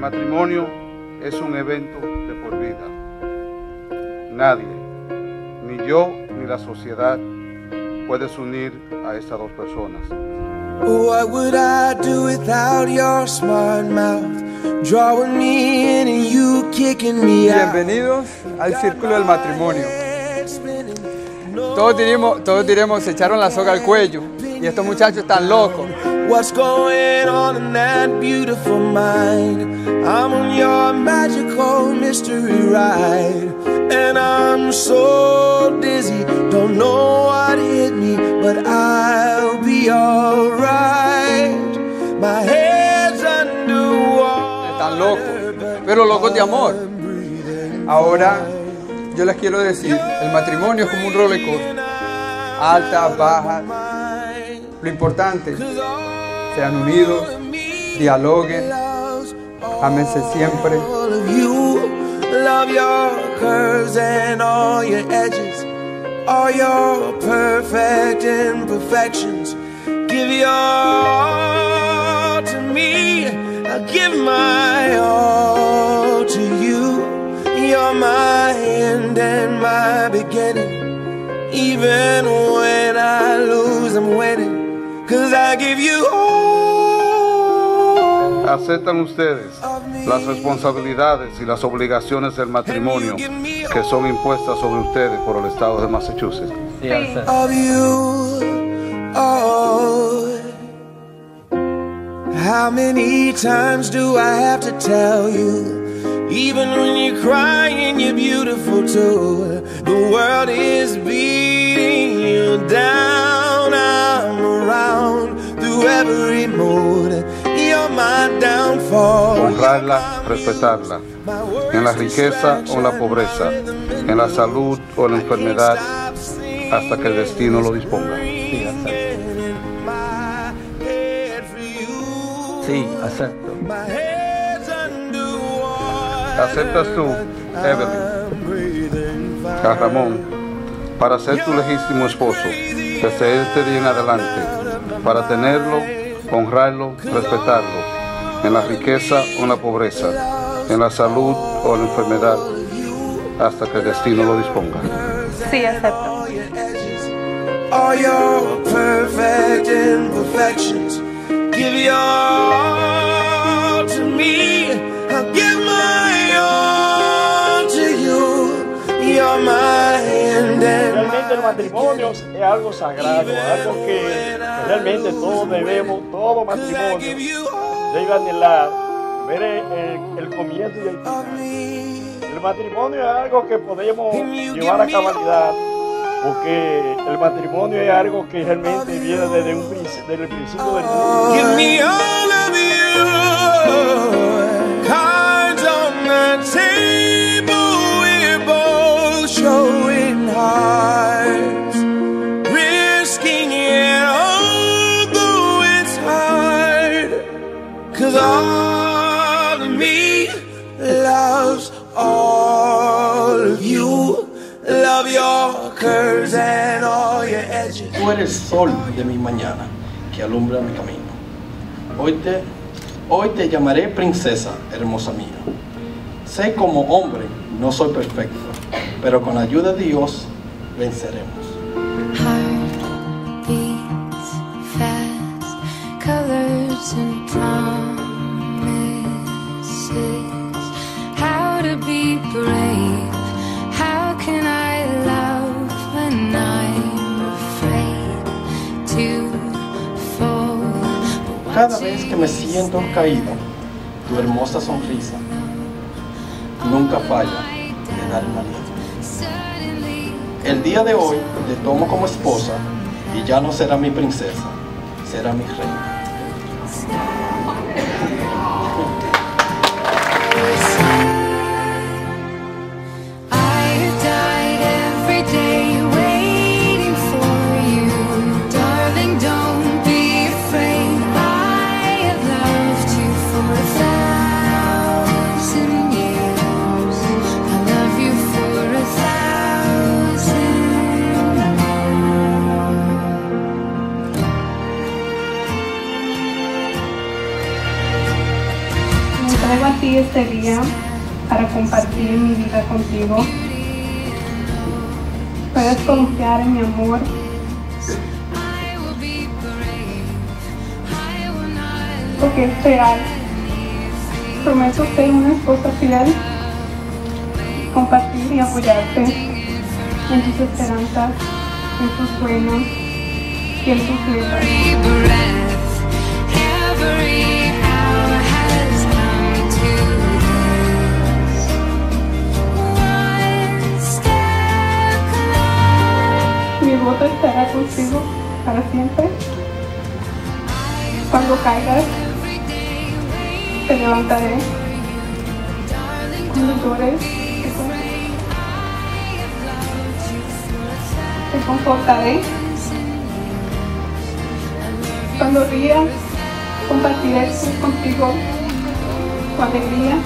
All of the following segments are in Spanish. matrimonio es un evento de por vida. Nadie, ni yo ni la sociedad, puedes unir a estas dos personas. What would I do without your smart mouth? Drawing me in and you kicking me out. Bienvenidos al Círculo del Matrimonio. Todos diremos, se echaron la soga al cuello y estos muchachos están locos. What's going on in that beautiful mind? I'm on your magical mystery ride, and I'm so dizzy, don't know what hit me, but I'll be alright. My head's underwater. Están locos, pero locos de amor. Ahora yo les quiero decir, el matrimonio es como un roller coaster, altas, bajas. Lo importante, sean unidos, dialoguen, ámense siempre. Aceptan ustedes las responsabilidades y las obligaciones del matrimonio que son impuestas sobre ustedes por el estado de Massachusetts. Sí, how many times do I have to tell you? Even when you're crying, you're beautiful too. The world is beating you down. I'm around through every mood. Honrarla, respetarla, en la riqueza o en la pobreza, en la salud o en la enfermedad, hasta que el destino lo disponga. Sí, acepto. ¿Aceptas tú, Evelyn, a Ramón, para ser tu legítimo esposo, desde este día en adelante, para tenerlo, honrarlo, respetarlo, en la riqueza o en la pobreza, en la salud o en la enfermedad, hasta que el destino lo disponga? Sí, acepto. Realmente el matrimonio es algo sagrado, algo que realmente todos debemos, todo matrimonio debe anhelar, ver el comienzo y el final. El matrimonio es algo que podemos llevar a cabalidad, porque el matrimonio es algo que realmente viene desde el principio del mundo. All of me loves all of you. Love your curves and all your edges. Tú eres sol de mi mañana que alumbra mi camino. Hoy te llamaré princesa, hermosa mía. Sé como hombre, no soy perfecto, pero con la ayuda de Dios venceremos. Heart beats fast, colors and promises. How to be brave, how can I love when I'm afraid to fall? Cada vez que me siento caído, tu hermosa sonrisa nunca falla de darme aliento. El día de hoy te tomo como esposa y ya no será mi princesa, será mi reina. escogí este día para compartir mi vida contigo. Puedes confiar en mi amor. Porque es real. Prometo ser una esposa fiel, compartir y apoyarte en tus esperanzas, en tus sueños y en tus metas. Mi voto estará contigo para siempre. Cuando caigas, te levantaré. Cuando llores, te confortaré. Cuando rías, compartiré contigo tu alegría.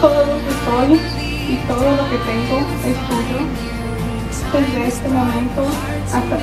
Todo lo que soy y todo lo que tengo es tuyo. Desde este momento hasta